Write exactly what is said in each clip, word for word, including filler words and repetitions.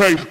okay. Okay.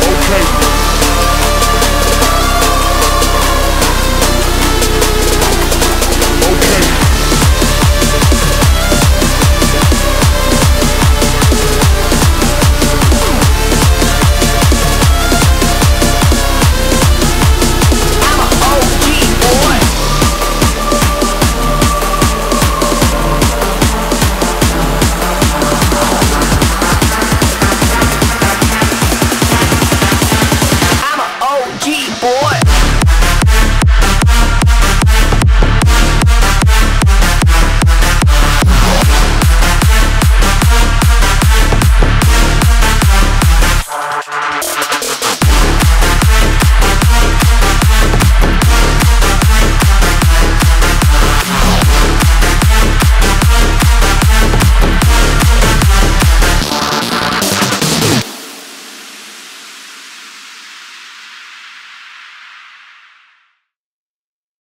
Okay. Okay.